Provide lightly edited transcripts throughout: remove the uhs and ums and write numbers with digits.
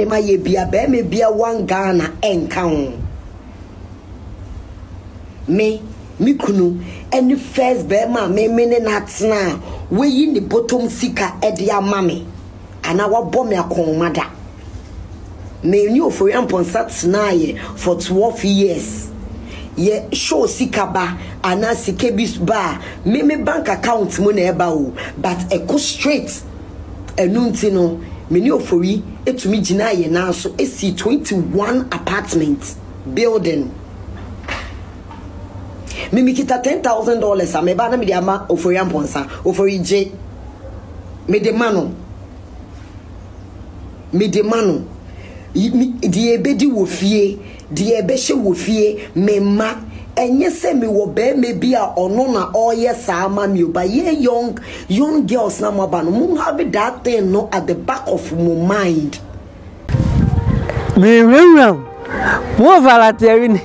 me ma ye bia be me bia wan Ghana enka me kunu any first be ma me ne natna we yin the bottom sika e dia mame ana wa bo me akonmada me ni ofori amponsat na ye for 12 years ye show sikaba ana sikebis ba me bank account mo na eba o but e go straight enunti no me ni ofori etumi gina ye na so esi 21 apartment building me mikita $10,000 a me ba na me dia ma ofori amponsa ofori je me de mano di ebedi wofie di ebeshe wofie mema enye se mi wo be me bia ono na oyesa ama mi oba ye young girls na maba no mum have that thing no at the back of my mind me real mo valateri ni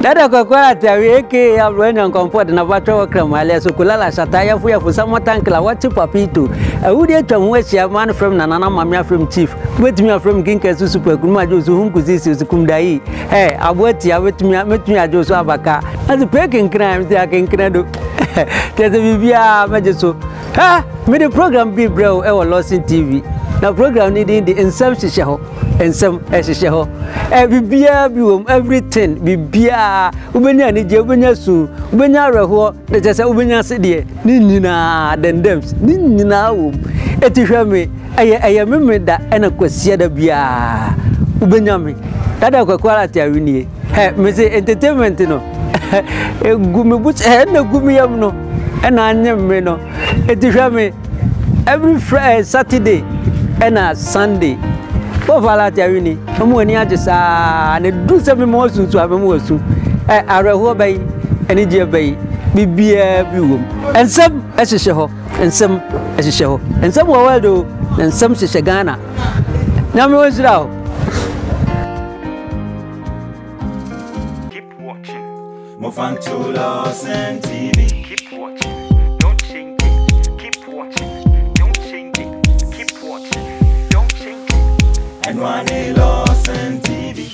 dada kokola teri ke abroenya comfort na batwa kramale so kulala shataya fuya fusama tankla watu papito awude twamu asia man from nanana mamia from chief wetumi from ginkesu super kuma jozu hunkuzisi usikumdai abwati awetumi ajosu abaka as breaking crime they can credo tete bibia majeso me the program be bro e wo Lordson TV na program needing the inception sheho and some esheho bibia biwom everything bibia ubenya ni je ubenya su ubenya reho de tese ubenya sede ni nyina dendems ni nyina wo etihwa me eye memeda ena kwasia da bia ubenya me dada kwakwara ti awini me say entertainment no egumi buche na gumi yam no ena anyem me no etihwa me every Friday Saturday ena Sunday Valatiarini, and when I just do something more soon to have a more soon. I rehob by any dear bay, be a room, and some as a show, and some as a show, and some well do, and some Shagana. Now, me was now. Keep watching Mofantu Lordson TV. Keep watching, don't change it. Keep watching, don't change it. Keep watching. Lordson TV.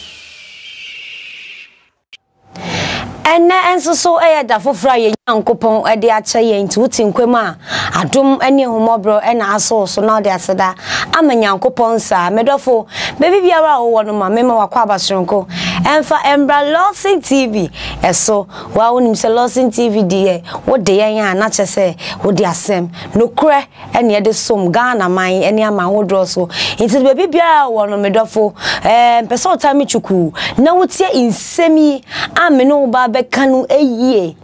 And so I had a full fry young coupon at the Achaye into Tinquema. I don't any homobro and I saw so now they said that I'm a young coupon, sir. Medofo, baby, are all one of my memo or quabasronco. And for Embra Lordson TV, and so why wouldn't Mr. Lordson TV, dear? What day I am not just say, what dear Sam, no cray, and yet there's some Ghana, mine, and yam my old rosso. It's a baby beer, one of Medofo, and Pessoa Tamichuku. Now it's here in semi, I'm no barbecue a year.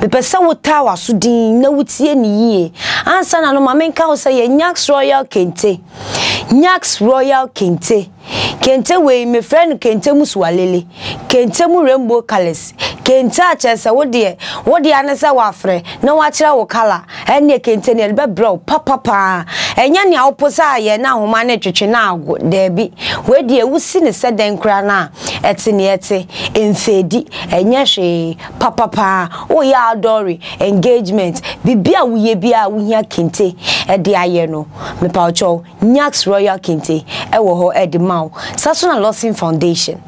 The Pessoa Tower, Sudin, no it's here in ye. And son, I know my main cow say, Nyax Royal Kente. Nyax Royal Kente. Kente we my friend Kente Muswalele. Kente mu rainbow colors. Kente achesa wo de anasa wa frɛ na wa kyerɛ wo kala ɛne kente ne be bro papa ɛnya ne awoposa ayɛ na homa ne twetwe na ago da bi we de wusi ne sɛden kra na ɛte ne ɛte enfedi ɛnya hwe papa wo ya adori engagement bibia wo ye bia wo hia kente ɛde ayɛ no mepa ocho Nyax Royal Kente ɛwɔ hɔ ɛde mawo Sasuna Lossing Foundation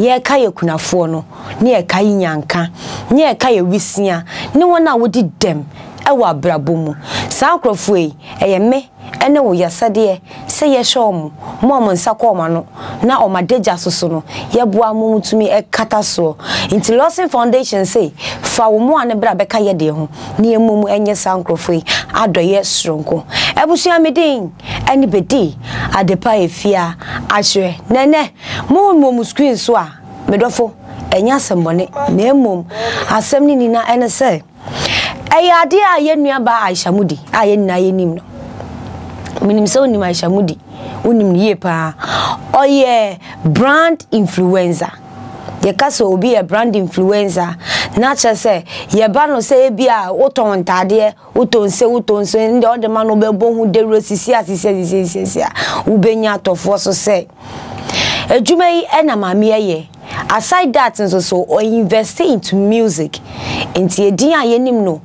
ye ka ye kunafo no ne ye ka nyanka ne ye ka ye wisia ne wona wodi dem e wa brabomu sa akrofo yi eye me ene wo yasade se ye shom mo mo nsakoma no na o madeja soso no ye bua mo mutumi e kata so inti Lordson Foundation say fa wo mo ane bra beka ye de ho ne emom enye sa akrofo yi adoye sronko ebusu amedin ene bedi adepa efia ahwe nene mo mo screen so a medofo enya sembone na emom asem ni na ene se eyade a yenua ba Aisha Modi a yenna yenim no minim se onim Aisha Modi onim ye pa oye brand influencer ye kaso obi ye brand influencer na che se ye ba no se bi a woton ntade woton se nde ode ma no be bo hu de rosisi asisi a ubenya tofo so se ejuma yi ena mame ye. Aside that, and so I invest into music. Into a yenim no,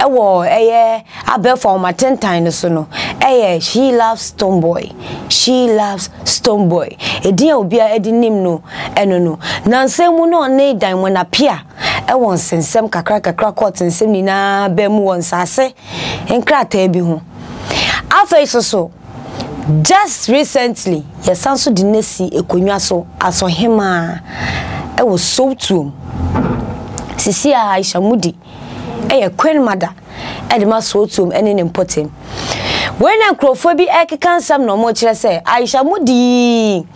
Ewo eye abel for my 10 times so no. Eye she loves Stonebwoy. She loves Stonebwoy. E dia obi a edi nim no eno no. Na nsemu no ne dan when apia. Ewo nsensem kakra kakra court nsem ni na be mu won sase. Enkrata bi ho. Afa so so. Just recently, yes anso di nesi ekonwa so aso hema. Ewo so tuom. Sisi Aisha Modi. Eye queen mother and maso tum any important when a crofobia ekkan sam no mo kire say Aisha Modi e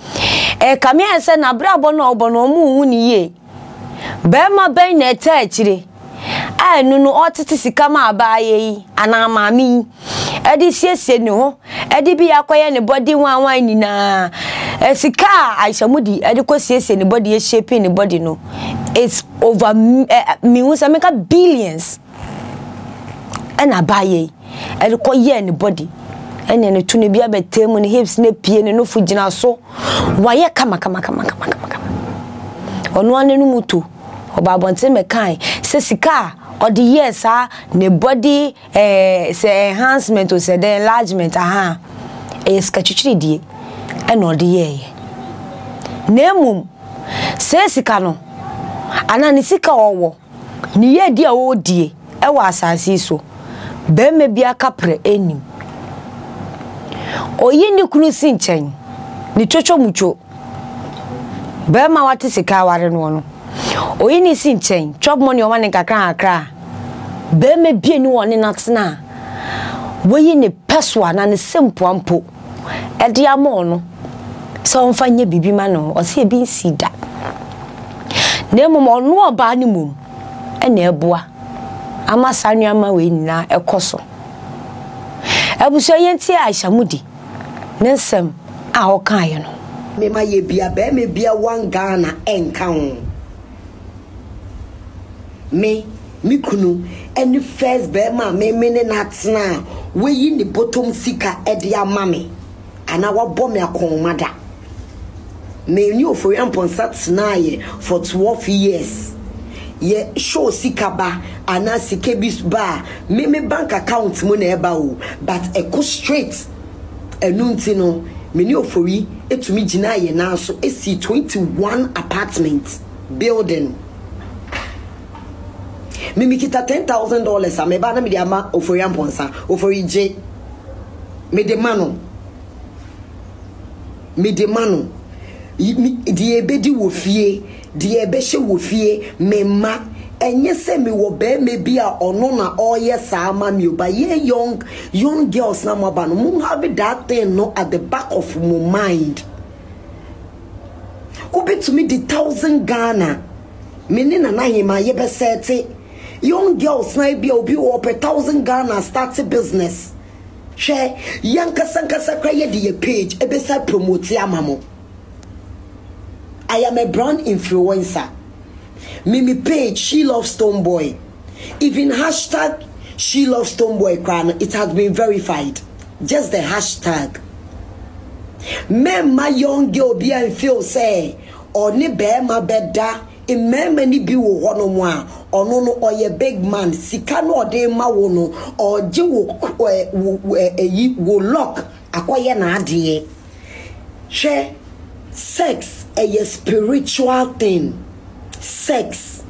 kame ense na brabo no obono mu hu ni ye be ma ben na ta akire a nu no otete sika ma abaaye yi ana maami e di siesie ni ho e di bi akoye ni body wanwan ni na sika Aisha Modi e di kosiesie ni body e shaping ni body no it's over millions I make billions and I buy it and call you anybody and then it to be a better money hips ne piano no food in our soul why you come on one and mutu about one time a kind sessica or the yes ah ne body say enhancement or say the enlargement aha a sketchy d and all the year name sessicano ananisika owo ni ye dia o die e wa asase so be me bia kapre enim oyini kunu sinchen ni chocho mucho be ma wate sika ware no no oyini sinchen chop money o mane kakra akra be me bia ni woni natena woyini peswa na ne simple ampo e dia mo no so mfa nya bibi ma no o se bi nsida nemu mo no oba ni mum ene eboa amasanu ama we na ekoso abuso yenti Aisha Modi nensem a ho kan ye no me ma ye bia be me bia wan Ghana enka ho me kunu any first be ma me ne natna we yi ni bottom sika e de ama me ana wo bo me akon mada me ni ofori amponsat na ye for 12 years ye show sikaba ana sikebis ba me bank account mo na eba o but e go straight enunti no me ni ofori etumi gina ye na so esi 21 apartment building me mikita $10,000 am eba na me de ama ofori amponsa ofori je me de manu di ebedi wofie di ebeshe wofie mema enye se mi wo be me bia ono na oyesa ama mi oba ye young girls na maba no mun have that thing no at the back of my mind obe to me the 1,000 Ghana meni na hima ye be seti young girls na bia obi wo pe 1,000 Ghana start business she yanka sanka sakra ye di page ebesa promote ama mo I am a brand influencer. Mimi page, she loves Stonebwoy. Even hashtag, she loves Stonebwoy crown. It has been verified. Just the hashtag. Mem my young girl be and feel say, or ni be my bedda, in many be one one, or no, or ye big man, sikano de ma wono, or you will lock acquire na die. She. Sex a spiritual thing. Sex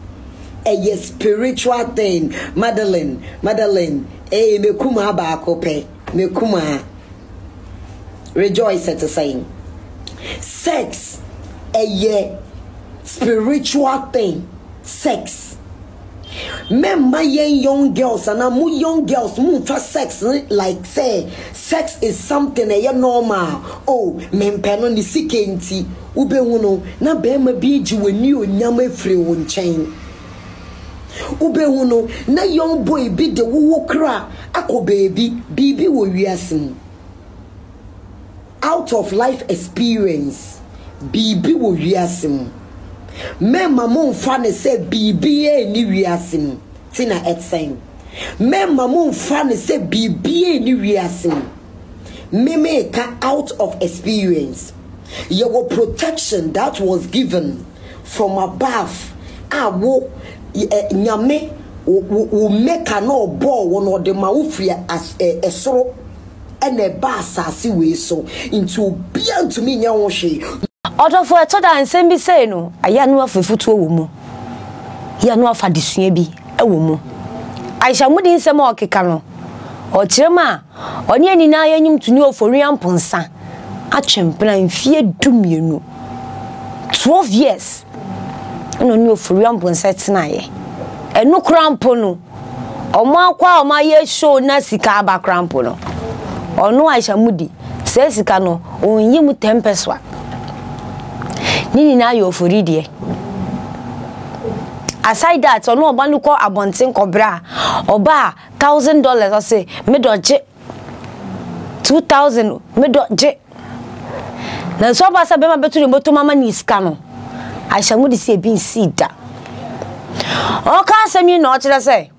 a spiritual thing. Madeline, eh, mekuma bakope, mekuma rejoice at the saying. Sex a spiritual thing. Sex. Remember, young girls and I'm young girls move for sex like say sex is something a normal. Oh, men penalty sickenti ube uno na be me beach when you nyame free one chain. Ube uno na young boy be the woo cra ako baby will yasin. Out of life experience, baby will yasin. Me mamun fane se BBA ni wiasin tina etsen me mamun fane se BBA ni wiasin me make out of experience your protection that was given from above awo nyame will make an old ball one or the Maufia as a sorrow and a bass as we so into beyond to me. Now, she order for a toddler and send me say no. I am not for foot to a woman. You are not for this baby, a woman. I shall move in some more kicano or chema or near denying him to know for Rian Ponsa. A champlain fear doom, you know. 12 years. No new for Rian Ponsa tonight. And no crampono or Marqua, my year show Nancy Carba crampono. Or no, I shall moody, says the canoe, or you would tempest swap. Nini na yo for idiot. Aside that, or no one who call a bonting cobra or bar $1,000, I say, Medodje 2,000, Medodje. Now, so I said, I'm between the Botomama is canoe. I shall moody see being seed that. O ka se mi no kire se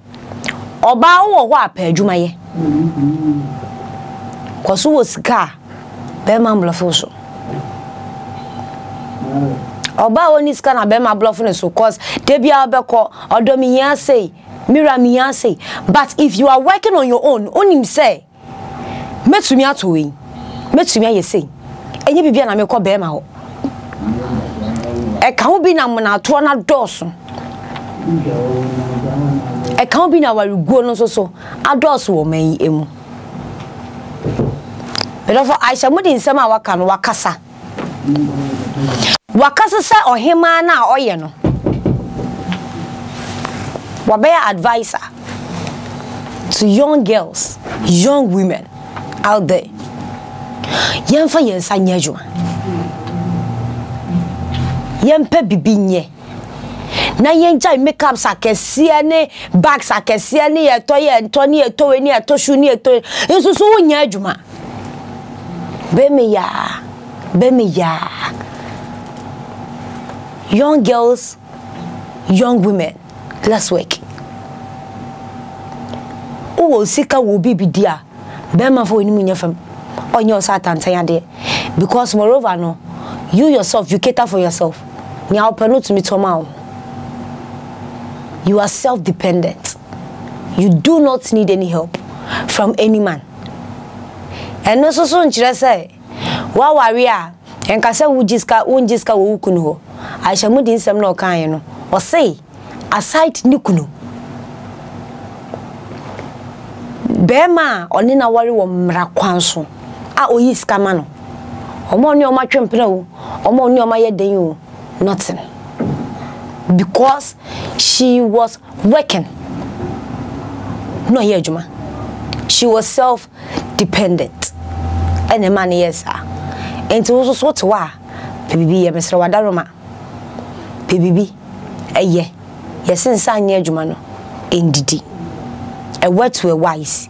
oba wo ho apa adwumaye kwaso wo sika be ma blofo so oba woni sika na be ma blofo ne so cause de bia be ko odomi yan sei mira mi yan sei. But if you are working on your own onim say metumi ato we metumi aye sei enye bibia na me ko be ma ho e ka ho bi na mo na to na doso. I can't be now. I will go on so. I do so. May him. But for Aisha Modi in some hour can wakasa. Wakasa say or him now or you know. Wabaya advisor to young girls, young women out there. Young for young son, young baby binye. Na yenja makeup sakesia ne bag sakesia ne yeto ye ntoni yeto we ni yeto shu ni yeto nsusu wonya adwuma be me ya young girls, young women, let's work. Owo sika wo bibi dia be ma fo ni munya fam onyo satan tan de because moreover no you yourself you cater for yourself ni openu to me to ma. You are self-dependent. You do not need any help from any man. And no so soon she say, "Wow, warrior, and kasa wujiska wukunuho." I shall move in some no kanyano. Or say, aside nikuno. Bema onina wari wo mrakwanso. A oyiska mano. Omo ni oma twempeno. Omo ni oma yedenu. Nothing. Because she was working. No here, Juma. She was self-dependent. And the man yes, sir. And to also what wa PBB Mr. Wadaroma. PBB. Ye. Yes, inside near Jumano. Indeed. A word to a wise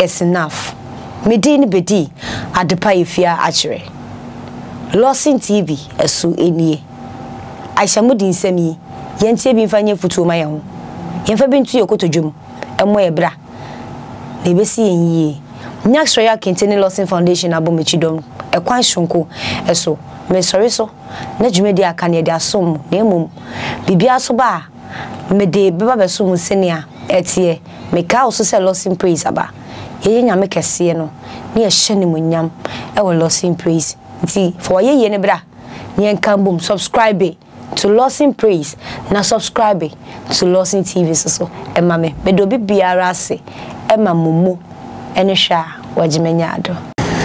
is enough. Medin Bedi at the Paifia Archery. Lordson TV as so any. I shall move in semi. Yenty be finding for 2 mile. Yenfa been to your cottojum, and where bra. They be seeing ye. Next Royal Kente Lordson Foundation abomichidom, a quan shunko, a so, Miss Soriso, Najumedia cania da sum, nemum, Bibia soba, Mede Babasum senior, etier, make also sell loss in praise aba. Yen make a sieno, near Shenimunyam, our loss in praise. See, for ye yenebra, Yen Cambum, subscribe. To Lordson praise, now subscribe to Lordson TV so and mame bedobi biarase and mumu and a sha wajimenyado.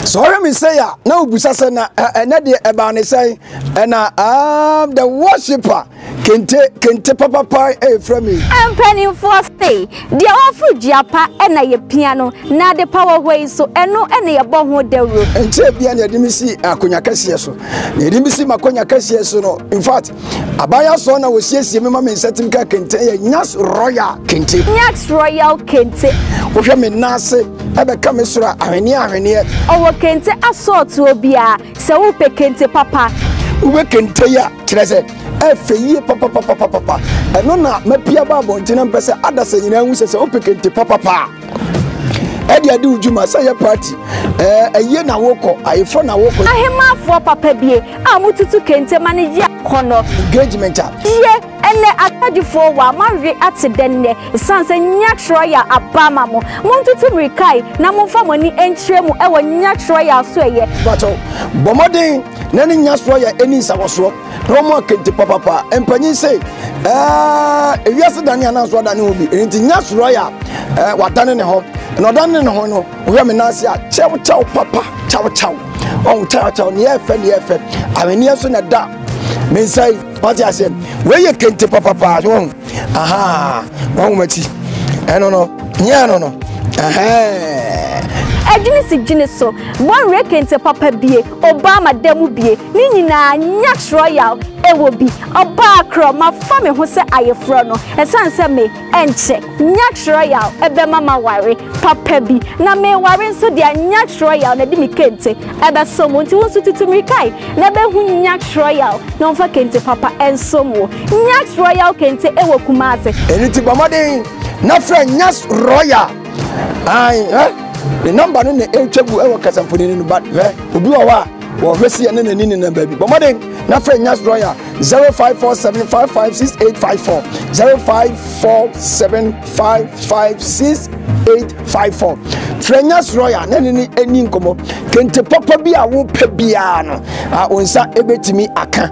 So let me say no busasana and the ebani say and the worshipper can take papa pie from me. I'm planning for a stay. The awful japa and a piano, now the power way so and no any above what the room. And Chebian Dimisi Akunyakasiaso. Dimisi Makunyakasiaso. In fact, Abaya Sona was yes, your mamma in certain car can tell Nas Royal Kente. Nas Royal Kente. With him in Nase, Abacamisura, Avenia. Kente assault will be a so Kente papa. We can tell ya, Treasure. Every papa. And no, not my Pia Babon, Tinampa, others, and you know, says open Kente papa. Eddie, I do Juma Saya party. A year now, Woko, I phone a Woko. I am for Papa B. I want to Kente manage your corner engagement. Yeah. and the for Mary accident, Sans and Yatroya Abama, Montu Rikai, Namofamoni, and Tremu, our Yatroya Sway. But Bomodin, Nanny Yasroya, any Savosro, Romo Kente Papa, and Penny say, yes, Daniana Swadanubi, and Yasroya, Watanenho, and Odanenho, Raminasia, Chow Chow Papa, Chow Chow. On Charlton, the FN. I mean, yes, on a dap. Men say, what I said, where you can take Papa Pass wrong. Aha, wrong, Matty. I don't know. Yeah, I don't know. Aha. So one reckons a papa be Obama, there will be Nina, Yax Royal, it will be a barcrow, my family who said I afrono, and Sansa me, and check Yax Royal, a bemama worry, papa be, na me worry so dear Yax Royal, the Dimi Kente, ever someone to want to me kai, never who Yax Royal, no for Kente Papa and some more Yax Royal Kente, it will come out. Anything by my day, not friend Yax Royal. I the number in the air table ever cast and put in the back there. Ubuawa, or Vessi and then in the baby. But modern, not friend Yas Royal 0547556854. 0547556854. Friend Yas Royal, Nanny and Nincomo, Kente Papa be a whoop piano. I won't say everything me I can.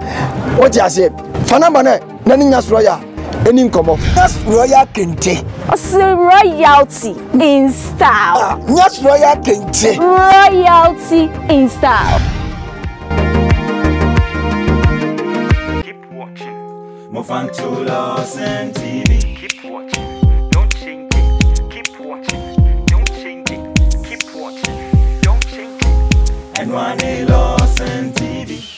What I say, Fanamane, Nanny Yas Royal. That's Royal Kente. Royalty in style. That's Royal Kente. Royalty in style. Keep watching. Lordson TV. Keep watching. Don't change it. Keep watching. Don't change it. Keep watching. Don't change it. And Lordson TV.